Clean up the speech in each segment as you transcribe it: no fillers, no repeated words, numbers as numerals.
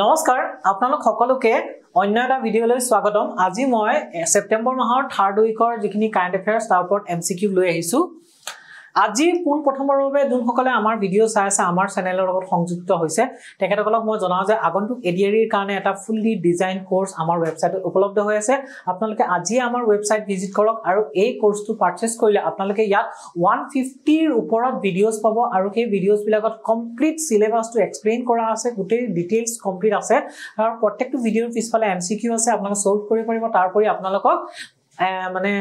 নমস্কাৰ আপোনালোক সকলোকে অন্য এটা ভিডিও লৈ স্বাগতম আজি মই সেপ্টেম্বৰ মাহৰ 3rd উইকৰ যিখিনি কাৰেণ্ট এফেয়াৰ্স তাৰ ওপৰত এমসিকিউ লৈ আহিছো আজি পুন প্ৰথমৰ বাবে যোনসকলে আমাৰ ভিডিও চাই আছে আমাৰ চেনেলৰ লগত সংযুক্ত হৈছে তেখেতসকলক মই জনাও যে আগন্তুক এডিআৰিৰ কাৰণে এটা ফুললি ডিজাইন কোর্স আমাৰ ৱেবছাইটত উপলব্ধ হৈ আছে আপোনালোকে আজি আমাৰ ৱেবছাইট ভিজিট কৰক আৰু এই কোর্সটো পাৰচেজ কৰিলে আপোনালোকে ইয়াত 150 ৰ ওপৰত ভিডিওস পাব আৰু সেই ভিডিওস বিলাকত কমপ্লিট সিলেবাসটো এক্সপ্লেইন কৰা আছে গোটেই ডিটেইলস কমপ্লিট আছে আৰু প্ৰত্যেকটো ভিডিওৰ পিছফালে এমসিকিউ আছে আপোনালোকে সলভ কৰিব পাৰিব তাৰপৰি আপোনালোকক মানে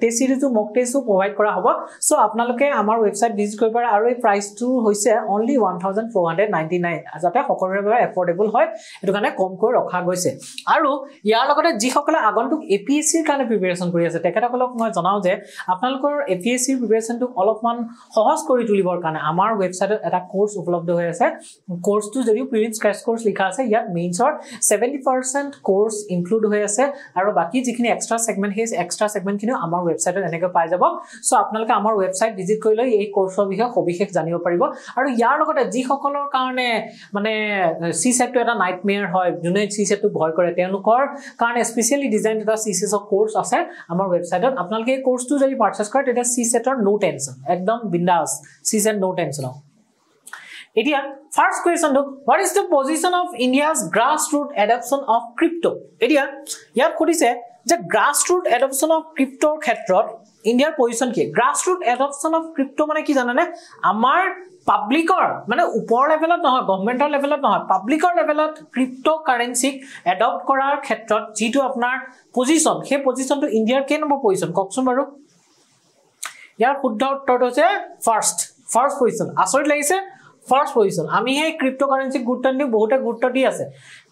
টেস্ট সিরিজটো মক টেস্টটো প্রভাইড কৰা হ'ব সো আপোনালোকে আমাৰ ওয়েবসাইট ভিজিট কৰিব পাৰে আৰু এই প্ৰাইচটো হৈছে only 1499 যাতে সকলোৰে বাবে এফোর্ডেবল হয় এটো কাৰণে কম কৰি ৰখা গৈছে আৰু ইয়াৰ লগতে যি সকলে আগন্তুক এপিএসসি ৰ কাৰণে প্ৰিপাৰেচন কৰি আছে তেখেতসকলক মই জনাও যে আপোনালোকৰ এপিএসসি প্ৰিপাৰেচনটো অলপমান সহজ কৰি তুলিবৰ কাৰণে আমাৰ ওয়েবসাইটত এটা কোর্স উপলব্ধ হৈ আছে কোর্সটো যদিও প্ৰিলিমছ ক্র্যাশ কোর্স লিখা আছে ইয়াত মেইনছৰ 70% কোর্স ইনক্লুড হৈ আছে আৰু বাকি যিখিনি extra segment extra segment kinu amar website e eneka pai jabo so apnaloke amar website visit korile ei course obhikhe obhikhe janibo paribo aru yar logote ji hokolor karone mane c set to eta nightmare hoy june c set to bhoy kore tenlokor karone specially designed eta c set course ase amar website ot apnaloke ei course tu jodi purchase kore eta c set or no tension ekdom bindas c set no tension Idiot. First question to what is the position of India's grassroots adoption of crypto Idiot. Yar khudise The grassroots adoption of crypto khetrot India position ki grassroots adoption of crypto mane ki janane amar public or mane upor level at nohoy government level at nohoy public level at cryptocurrency adopt korar khetrot ji to apnar position he position to India ke number position kokson baru yar khudda uttor hoise first position asorit lagise First position. Ami hai cryptocurrency good turn bahut good turn ase.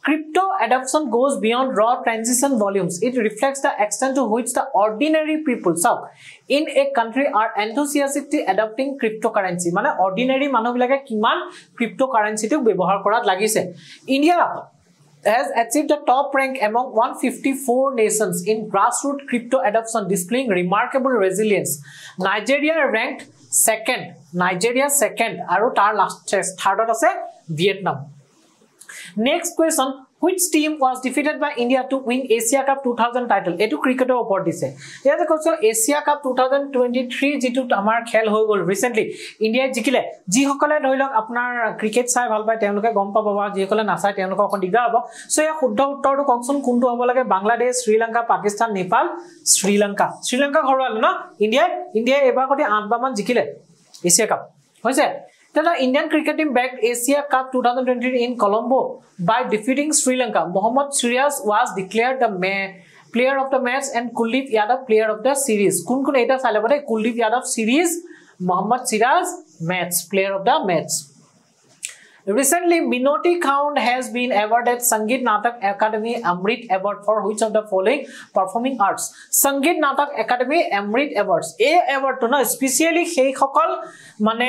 Crypto adoption goes beyond raw transaction volumes. It reflects the extent to which the ordinary people so in a country are enthusiastically adopting cryptocurrency. Mane ordinary manu bilake kiman cryptocurrency tu byabohar korat lagise. India has achieved the top rank among 154 nations in grassroots crypto adoption, displaying remarkable resilience. Nigeria ranked second Nigeria second aru tar last third ot ase Vietnam next question which team was defeated by India to win Asia Cup 2000 title etu cricketer upor dise eta question Asia Cup 2023 jitu amar khel hoy gol recently India jikile ji hokale dhoilok apnar cricket sai bhal pai tenuke gom pa ba ji hokale nasai tenuke okon diga hobo so ya khudda uttor to option kuntu hobo lage Bangladesh Sri Lanka Pakistan Nepal Sri Lanka horwal na India ebar kote 8 ba man jikile Asia Cup hoise The Indian cricket team bagged Asia Cup 2023 in Colombo by defeating Sri Lanka. Mohammad Siraj was declared the player of the match and Kuldeep Yadav player of the series. Kun eta sale pore Kuldeep Yadav series, Mohammad Siraj match player of the match. Recently, Minoti Khand has been awarded Sangeet Natak Academy Amrit Award for which of the following performing arts? Sangeet Natak Academy Amrit Awards. A award to na specially সেই সকল মানে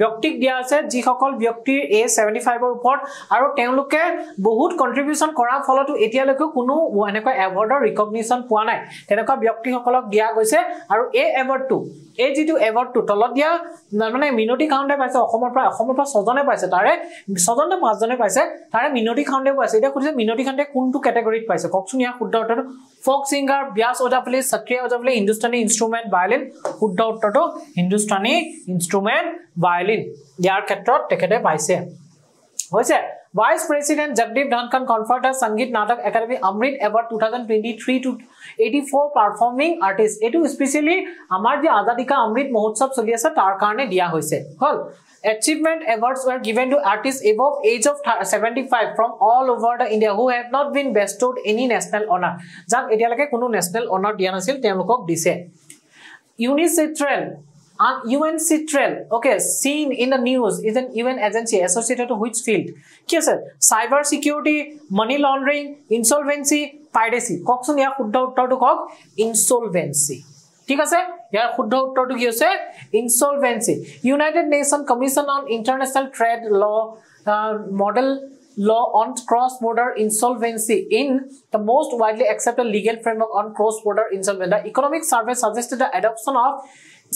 ব্যক্তিক দিয়া আছে যি সকল ব্যক্তি A75 ৰ ওপৰত আৰু তেওঁলোকে বহুত কন্ট্রিবিউশন কৰা ফলটো এতিয়ালৈকে কোনো এনেকৈ এৱাৰ্ডৰ ৰিকগনিশন পোৱা নাই তেনেকুৱা ব্যক্তি সকলক দিয়া গৈছে আৰু এই এৱাৰ্ডটো এই যেটো এৱাৰ্ডটো তলত দিয়া মানে মিনতি কাউন্টে পাইছে অসমৰ পৰা ছজনে পাইছে তাৰে ছজনে পাঁচজনে পাইছে তাৰে মিনতি কাউন্টে পাইছে এটা কৈছে মিনতি কাউন্টে কোনটো ক্যাটাগৰীত পাইছে ককচুনিয়া শুদ্ধ উত্তৰটো ফক সিঙ্গার ব্যাস ওজাফলে সত্রিয়া ওজাফলে হিন্দুস্তানী ইনস্ট্ৰুমেন্ট ভায়োলিন শুদ্ধ উত্তৰটো হিন্দুস্তানী ইনস্ট্ৰুমেন্ট ভায়োলিন ইয়াৰ ক্ষেত্ৰত তেখেতে পাইছে হৈছে Vice President Jagdeep Dhankhar conferred the Sangeet Natak Academy Amrit Award 2023 to 84 performing artists. Etu specially amar je Azadi ka Amrit Mahotsav choli ase tar karone dia hoise. Hol achievement awards were given to artists above age of 75 from all over the India who have not been bestowed any national honor. Jak etia lage kono national honor dia nasil temlokok dise. UNCITRAL, okay, seen in the news is an UN agency associated to which field? Yes, sir. Cyber security, money laundering, insolvency, piracy. Kokson ya khudda uttor to kok insolvency. ঠিক আছে ইয়াৰ শুদ্ধ উত্তৰটো কি হৈছে insolvency. United Nations Commission on International Trade Law model law on cross border insolvency in the most widely accepted legal framework on cross border insolvency. The economic survey suggested the adoption of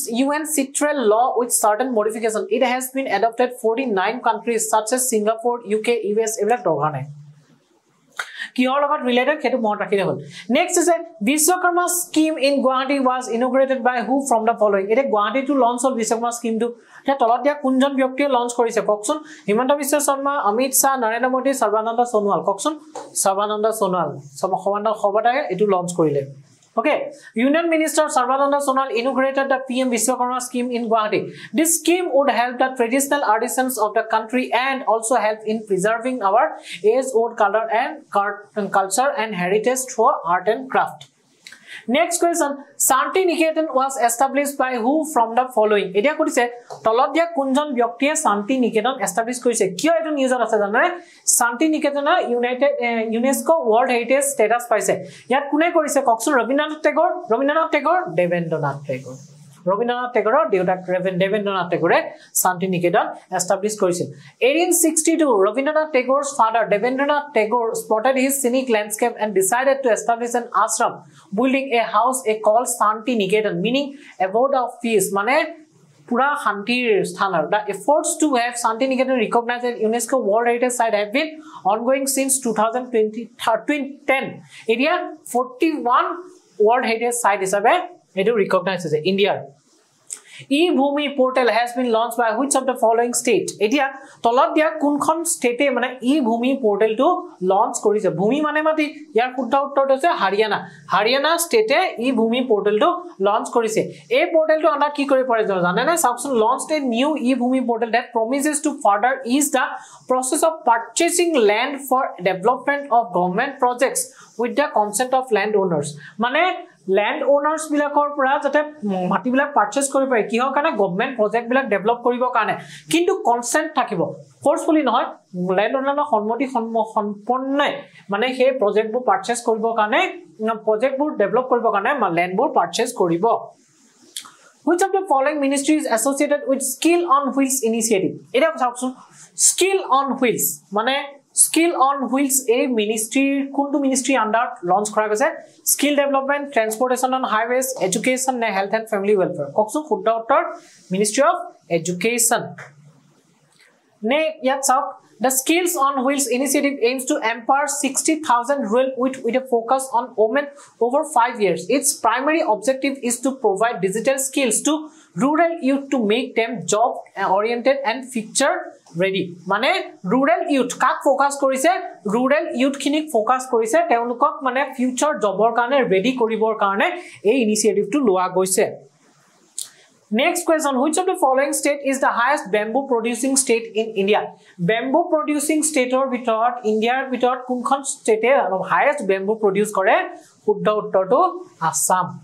UNCITRAL law with certain modification. It has been adopted 49 countries such as Singapore, UK, US, every Dogane. Kior about related Ketu Montakil. Next is a Vishwakarma scheme in Guwahati was inaugurated by who from the following? It a Guwahati to launch or Vishwakarma scheme to Tolotia Kunjan Byokti launch Korisha Coxon, Himanta Vishwa Sarma, Amit Shah, Narendra Modi, Sarbananda Sonowal, Coxon, Sarbananda Sonowal, some Hovananda Hobata, it to launch Korile. Okay, Union Minister Sarbananda Sonowal inaugurated the PM Vishwakarma scheme in Guwahati. This scheme would help the traditional artisans of the country and also help in preserving our age-old color and culture and heritage through art and craft. Next question, Shantiniketan was established by who from the following? Edia could say, Tolodia Kunjan Byoktiya Shantiniketan established Kuise. Kyo eto news ase janane? Shantiniketan UNESCO World Heritage status paise. Yat kune korise kokson Rabindranath Tagore, Devendranath Tagore. Rabindranath Tagore, Devendranath Tagore, Shantiniketan established Kuise. 1862, Rabindranath Tagore's father, Devendranath Tagore, spotted his scenic landscape and decided to establish an ashram, building a house called Shantiniketan, meaning abode of peace. Mane Pura Hantir Sthanar. The efforts to have Shantiniketan recognized as UNESCO World Heritage Site have been ongoing since 2010. Area 41 World Heritage Site is away. It is recognized as India. E-Bhumi portal has been launched by which of the following state? Etia Tolabia Kunkhon state E-Bhumi portal to launch Korisa. Bhumi Manemati Yar Kuta Haryana. Haryana state E-Bhumi portal to launch Korisa. A portal to Anna Kikori Parizana Samsung launched a new E-Bhumi portal that promises to further ease the process of purchasing land for development of government projects with the consent of landowners. Mane land owners bilakor pura jate mati bilak purchase kori pare ki ho kana government project bilak develop koribo kane kintu consent thakibo forcefully noy land owner na honmoti honponnai mane he project bu purchase koribo kane project bu develop koribo kane land bu purchase koribo. Which of the following ministry is associated with skill on wheels initiative? Eta option skill on wheels mane Skill on Wheels a ministry, Kundu ministry under launch kora gaise. Skill development, transportation on highways, education, health and family welfare. Koksu khudda uttar Ministry of Education. Ne yat sauk. The Skills on Wheels initiative aims to empower 60,000 rural with a focus on women over 5 years. Its primary objective is to provide digital skills to rural youth to make them job oriented and future ready. Mane rural youth kak focus korise, rural youth khinik focus korise, teunukok mane future jobor karone ready koribor karone ei initiative to loa goise. Next question, which of the following state is the highest bamboo producing state in India? Bamboo producing state or without India without Kunkhon state highest bamboo produce kore Huddha Uttar to Assam.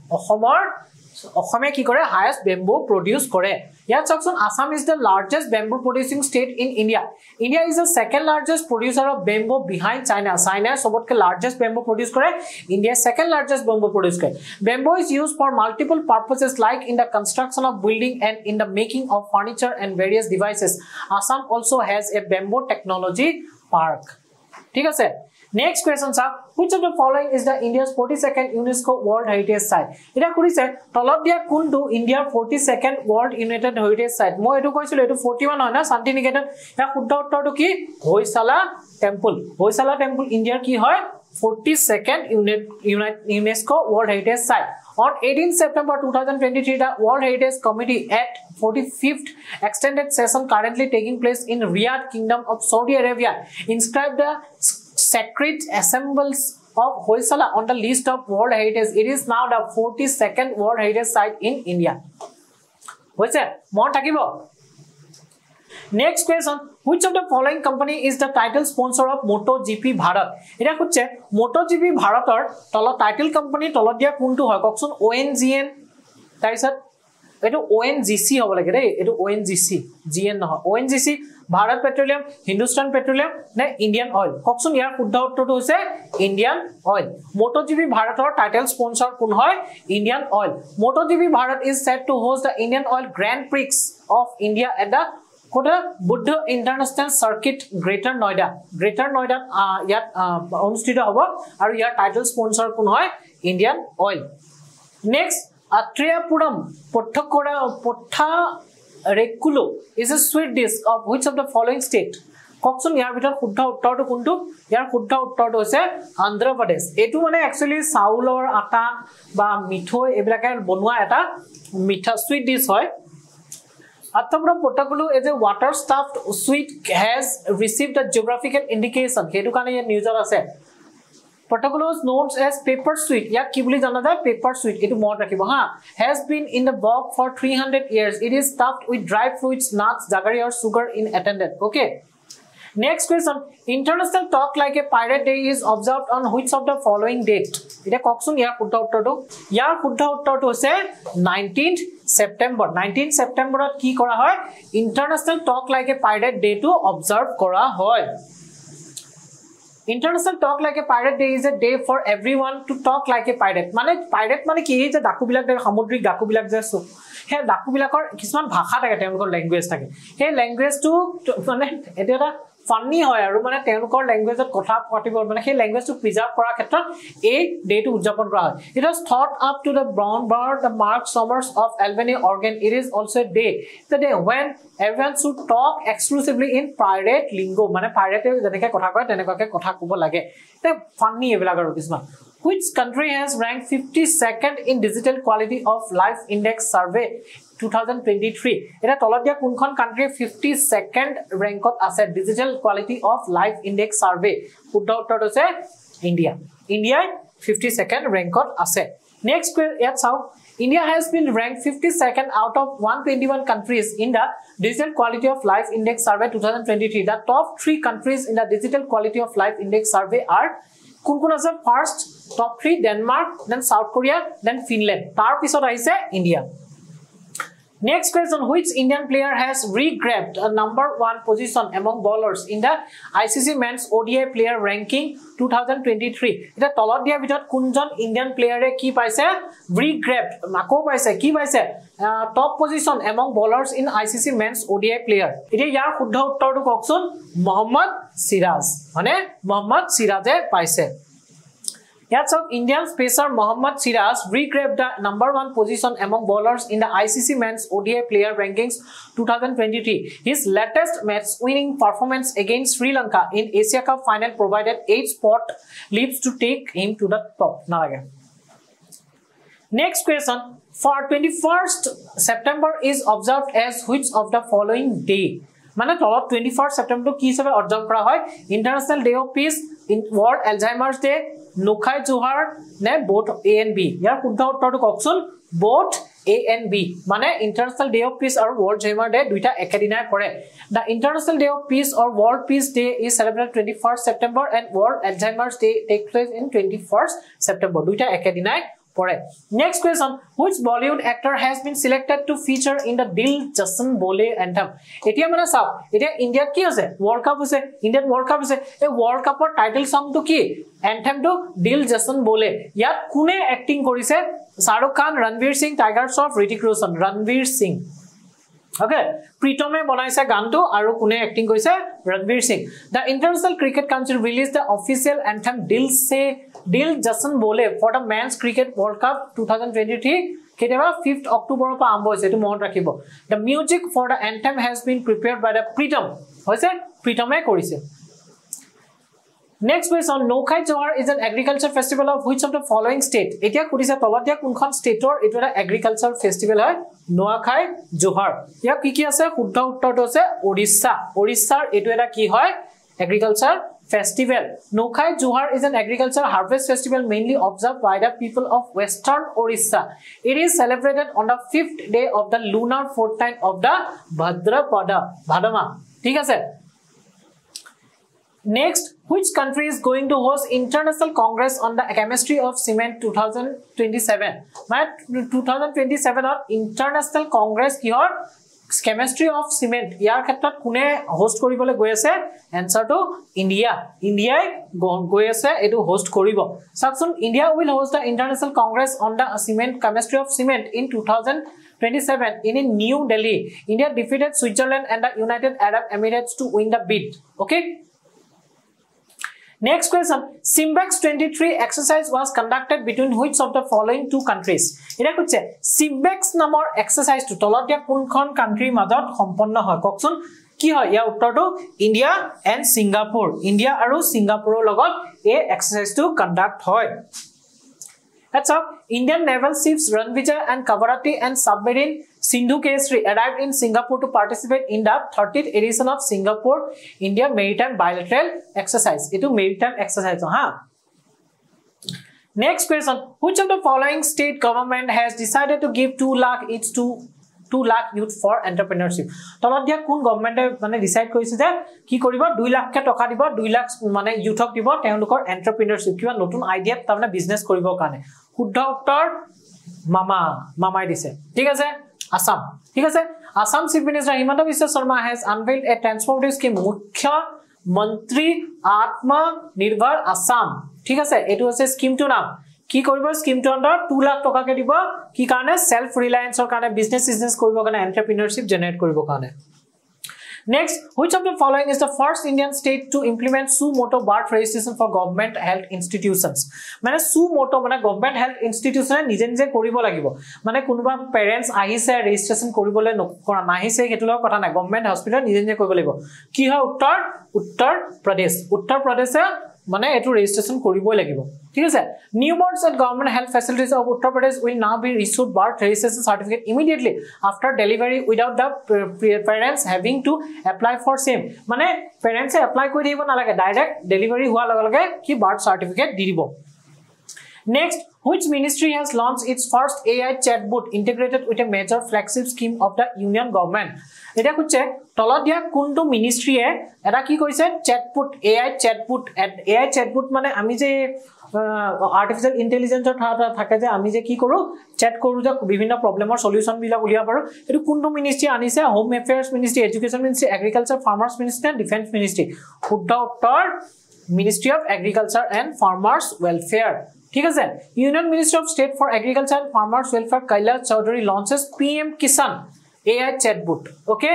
Ohome ki kore highest bamboo produce kore. Yes, Assam is the largest bamboo producing state in India. India is the second largest producer of bamboo behind China. China is the largest bamboo producer. India is the second largest bamboo producer. Bamboo is used for multiple purposes like in the construction of building and in the making of furniture and various devices. Assam also has a bamboo technology park. Okay. Next question sir, which of the following is the India's 42nd UNESCO World Heritage Site? Ita kuri se Tolabia Kundu India 42nd World United Heritage Site. Mo etu koichilo etu 41 hoy na Shantiniketan ya khudda uttor to ki Hoysala Temple. Hoysala Temple India ki hoy 42nd UNESCO World Heritage Site. On 18 September 2023, the World Heritage Committee at 45th extended session currently taking place in Riyadh, Kingdom of Saudi Arabia, inscribed the Sacred Assembles of Hoysala on the list of World Heritage. It is now the 42nd World Heritage Site in India. What's that? More takibo. Next question, which of the following company is the title sponsor of MotoGP Bharat? Ita kuchche MotoGP Bharat or title company tolodia kuntu hoy kokson ONGN tarisat etu ONGC hobo lage re etu ONGC GN no ONGC Bharat Petroleum, Hindustan Petroleum ne Indian Oil kokson yar khudda uttor to hoise Indian Oil. MotoGP Bharat or title sponsor kun hoy Indian Oil. MotoGP Bharat is set to host the Indian Oil Grand Prix of India at the Buddha International Circuit Greater Noida. Greater Noida on state hour, or your title sponsor Kunhoi Indian Oil. Next, Atriyapuram Potta Rekulo is a sweet dish of which of the following state? Coxon Yarvita Hutta Toto Kundu, Yar Hutta Toto is Andhra Pradesh. Etu actually Saul or Ata Ba Mito, Ebrakan Bonua Ata Mita sweet dish hoy. Athabra Potagulu is a water stuffed sweet has received a geographical indication. Kedukane news are said. Potagulu is known as paper sweet. Ya Kibuli is another paper sweet. It has been in the bog for 300 years. It is stuffed with dry fruits, nuts, jaggery, or sugar in attendant. Okay. Next question. International Talk Like a Pirate Day is observed on which of the following date? It is Coxon Yar Kutta Uttoto. Yar Kutta Uttoto say 19th September. 19th September at ki kora hoy International Talk Like a Pirate Day to observe kora hoy. International Talk Like a Pirate Day is a day for everyone to talk like a pirate. Mane pirate mane ki je daku bilak der samudrik daku bilak je so he daku bilakor kisman bhasha thake temlokor language thake he language to mane eta eta funny hoy aru mane temlokor language ot kotha patibor mane he language to preserve kora khetron ei day to udjapon kora hoy. It was thought up to the brown bird the Mark Summers of Albany, Oregon. It is also a day when everyone should talk exclusively in pirate lingo. Mane pirate jeneke kotha koy tenekake kotha kobo lage te funny ebilak aru kisman. Which country has ranked 52nd in digital quality of life index survey 2023? Eta toladia kunkhon country 52nd rank ot ase digital quality of life index survey. Uttor uttor ase India. India 52nd rank ot ase. Next question how India has been ranked 52nd out of 121 countries in the digital quality of life index survey 2023. The top 3 countries in the digital quality of life index survey are first top 3 Denmark, then South Korea, then Finland. Tar pisot aise India. Next question, which Indian player has re-grabbed a #1 position among bowlers in the ICC Men's ODI Player Ranking 2023? Eta tolot dia bitot kunjon Indian player e ki paise re-grabbed mako paise ki paise top position among bowlers in ICC Men's ODI Player. Eta yar shuddha uttor tu kokson Mohammad Siraj. Mane Mohammad Siraj e paise. Yes, so Indian pacer Mohammad Siraj re-grabbed the #1 position among bowlers in the ICC Men's ODI Player Rankings 2023. His latest match-winning performance against Sri Lanka in Asia Cup final provided 8 spot leaps to take him to the top. Next question: for 21st September is observed as which of the following day? माने तो 21st September की सबे observe करा है International Day of Peace, World Alzheimer's Day, नोखाई जोहार ने both A and B यार कुद्धा उत्तर कॉक्सन both A and B माने International Day of Peace और World Alzheimer's Day दुइटा एकेदिना पड़े. The International Day of Peace or World Peace Day is celebrated 21st September and World Alzheimer's Day takes place in 21st September. दुइटा एकेदिना पड़े. Next question, which Bollywood actor has been selected to feature in the Dil Jasn Bole anthem? Etia mane sab, etia India ki ase World Cup ase, Indian World Cup ase, ei World Cup or title song to ki anthem to Dil Jasn Bole. Yat kune acting korise? Shahrukh Khan, Ranveer Singh, Tiger Shroff, Hrithik Roshan. Ranveer Singh. Okay, Pritome Bonaisa Ganto, Aru Kune acting korise? Ranveer Singh. The International Cricket Council released the official anthem Dil Jasn Bole for the Men's Cricket World Cup 2023. 5th October pa ambo hoise, etu mon rakhibo. The music for the anthem has been prepared by the Pritam. Hoise Pritam e korise. Next question, Nokhai Johar is an agriculture festival of which of the following state? Etia kudise tolat dia kunkhon state or etu eta agriculture festival hoy Nokhai Johar. Ya ki ki ase shuddha uttor hoise Odisha. Odisha etu eta ki hoy agriculture festival. Nokhai Johar is an agricultural harvest festival mainly observed by the people of Western Orissa. It is celebrated on the 5th day of the lunar fortnight of the Bhadrapada. Bhadama. Thik ase. Next, which country is going to host International Congress on the Chemistry of Cement 2027? My 2027 or International Congress here. Chemistry of cement. Yar khetrot kune host koribole goi ase? Answer to India. India goi ase etu host koribo. Sakson India will host the International Congress on the Cement Chemistry of Cement in 2027 in New Delhi. India defeated Switzerland and the United Arab Emirates to win the bid. Okay. Next question, Simbex 23 exercise was conducted between which of the following two countries? Ida kuchche Simbex namor exercise to tolatia kunkhon country madot homponno hoy koksun ki hoy ya uttor to India and Singapore. India aru Singapore logot a exercise to conduct hoy. That's up. Indian naval ships Ranvijay and Kavarati and submarine Sindhu Kesari arrived in Singapore to participate in the 30th edition of Singapore India Maritime Bilateral Exercise. It is maritime exercise. Next question. Which of the following state government has decided to give 2 lakh each to 2 lakh youth for entrepreneurship? Toladia kun government mane decide korise je ki koriba 2 lakh ke toka dibo 2 lakh mane youth ok dibo teulukor entrepreneurship kiwa notun idea tamna business koribo kane huddha uttor mamai dise thik ase Assam thik ase Assam Chief Minister Himanta Biswa Sarma has unveiled a transformative scheme Mukhya Mantri Atma Nirbhar Assam thik ase etu ase scheme to naam কি কৰিব স্কিমটো under 2 lakh টকাকে দিব কি কাৰণে self ৰিলায়েন্সৰ কাৰণে business কৰিব কাৰণে এন্টাৰপ্ৰেনিয়ৰশিপ জেনাৰেট কৰিব কাৰণে next which of the following is the first Indian state to implement suo Moto birth registration for government health institutions মানে সু মোটো মানে গভৰ্ণমেণ্ট হেল্থ ইনষ্টিটিউচনে নিজে নিজে কৰিব লাগিব মানে কোনোবা পেৰেন্টস আহিছে ৰেজিষ্ট্ৰেচন কৰিবলৈ নকৰা নাহিছে সেইটো লগৰ কথা নাই গভৰ্ণমেণ্ট হস্পিটেল নিজে নিজে কৰিব লাগিব কি হয় উত্তৰ প্ৰদেশে মানে এটু রেজিস্ট্রেশন করিবই লাগিব ঠিক আছে newborns at government health facilities of Uttar Pradesh will now be issued birth registration certificate immediately after delivery without the parents having to apply for same মানে প্যারেন্টস অ্যাপ্লাই কই দিব না লাগে ডাইরেক্ট ডেলিভারি হোৱা লগে লগে কি বার্থ সার্টিফিকেট দি দিব next Which ministry has launched its first AI chatbot integrated with a major flagship scheme of the union government? Eta kuche toladia kuntu ministry e eta ki koise chatbot and AI chatbot mane ami je artificial intelligence or thata thake je ami je ki koru chat koru je bibhinna problem or solution bila ulia paru etu kuntu ministry anise home affairs ministry education ministry agriculture farmers ministry and defense ministry hudda uttor ministry of agriculture and farmers welfare ठीक है union minister of state for agriculture and farmers welfare Kailash Chaudhary launches PM Kisan AI chatbot okay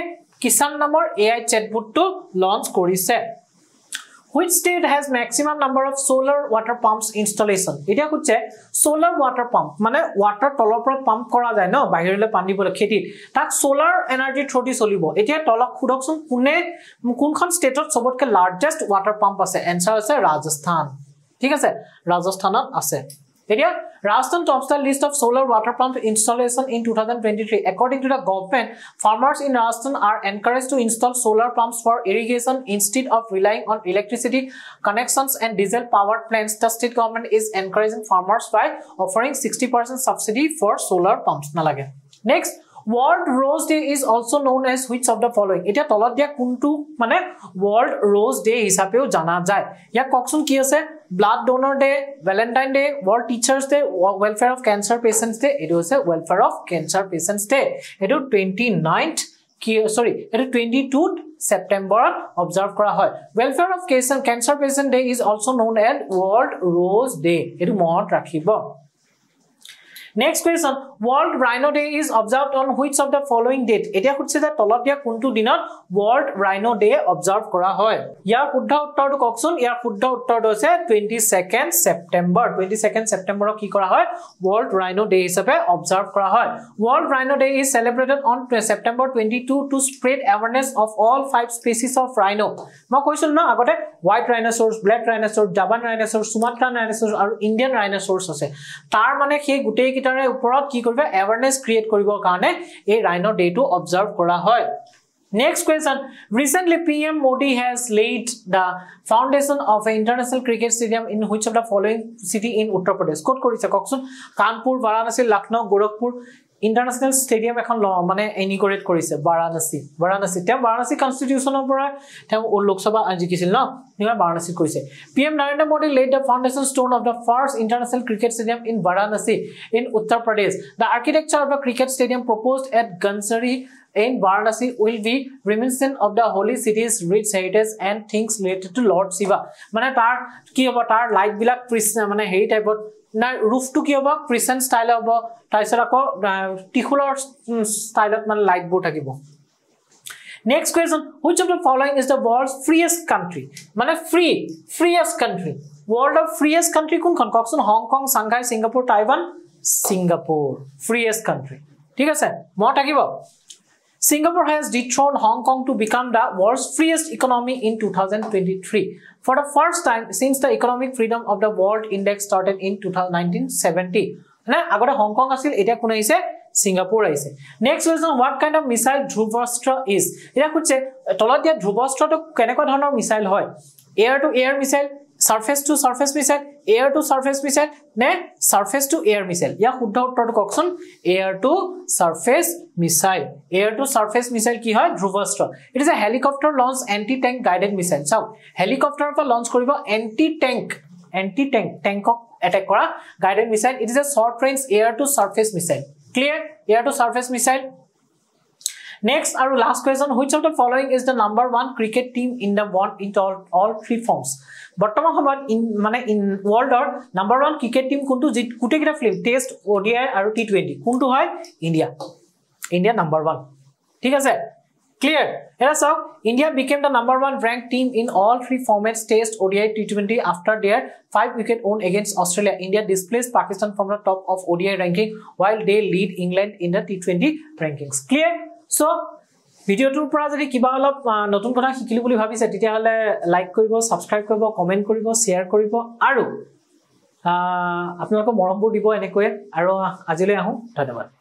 Kisan नामर AI chatbot तो launch কৰিছে Which state has maximum number of solar water pumps installation? It is solar water pump. Mane water tolopra pump kora jay no bahirle pani bole kheti. Tak solar energy thodi solibo. It is tolok khudoksun kune kunkhon state sobotke largest water pump ase. Answer ase Rajasthan. ठीक আছে রাজস্থানত আছে এতিয়া Rajasthan tops the list of solar water pump installation in 2023 according to the government farmers in Rajasthan are encouraged to install solar pumps for irrigation instead of relying on electricity connections and diesel powered plants the state government is encouraging farmers by offering 60% subsidy for solar pumps nalage next World Rose Day is also known as which of the following? It is tolat dia kuntu mane World Rose Day hisapeo jana jai. Ya koksun ki ase Blood Donor Day, Valentine Day, World Teachers Day, Welfare of Cancer Patients Day. It is a Welfare of Cancer Patients Day. It is 22 September observe kora hoy. Welfare of Cancer Patient Day is also known as World Rose Day. It is monat rakhibo. Next question, World Rhino Day is observed on which of the following date? Etia khutse da tolot dia kuntu dinot World Rhino Day observe kora hoy. Yar huddha uttor to koksun yar huddha uttor hoise 22nd September. 22nd September ki kora hoy World Rhino Day hisabe observe kora hoy. World Rhino Day is celebrated on September 22 to spread awareness of all 5 species of rhino. Ma koisul na agote white rhinoceros, black rhinoceros, Javan rhinoceros, Sumatran rhinoceros aru Indian rhinoceros ase. Tar mane he gutei এটাৰে ওপৰত কি কৰিব awareness create কৰিব কাৰণে এই rhino day to observe কৰা হয় Next question. Recently, PM Modi has laid the foundation of an international cricket stadium in which of the following city in Uttar Pradesh? Kot kori sakoksun Kanpur, Varanasi, Lucknow, Gorakhpur international stadium ekhon mane inaugurate korise Varanasi. Varanasi. Tem Varanasi constitution opora tem Lok Sabha ajikisil na. Niwa Varanasi korise. PM Narendra Modi laid the foundation stone of the first international cricket stadium in Varanasi in Uttar Pradesh. The architecture of a cricket stadium proposed at Gansari in Varanasi will be reminiscent of the holy city's rich heritage and things related to Lord Shiva. Mane tar ki hoba tar light bilak Krishna mane hei type na roof to ki hoba Christian style hoba taisera ko tikular style mane light bo thakibo Next question, which of the following is the world's freest country? Mane freest country. World of freest country kun kon kokson Hong Kong, Shanghai, Singapore, Taiwan, Singapore. Freest country. Thik ase mo takibo. Singapore has dethroned Hong Kong to become the world's freest economy in 2023. For the first time since the Economic Freedom of the World Index started in 1970. Hong Kong is Singapore. Next question, what kind of missile Dhruvastra is? Missile air-to-air missile, surface-to-surface missile, air-to-surface missile, surface-to-air missile. Air-to-surface missile. Air-to-surface missile is Dhruvastra. It is a helicopter launched anti-tank guided missile. So, helicopter launch anti-tank attack guided missile. It is a short-range air-to-surface missile. Clear? Air-to-surface missile. Next, our last question, which of the following is the #1 cricket team in the one in all three forms? In world or #1 cricket team kuntu kutekita film test ODI or T20 kuntu hoy India. India #1. Thik ase? Clear? India became the #1 ranked team in all three formats test ODI T20 after their 5-wicket own against Australia. India displaced Pakistan from the top of ODI ranking while they lead England in the T20 rankings. Clear? So, video tour pora jodi kiba olop notun kotha hikili boli bhabise titia hole like koribo, subscribe koribo, comment koribo, share koribo aru apnalok morombo dibo enekoi aru ajile ahu dhanyabad.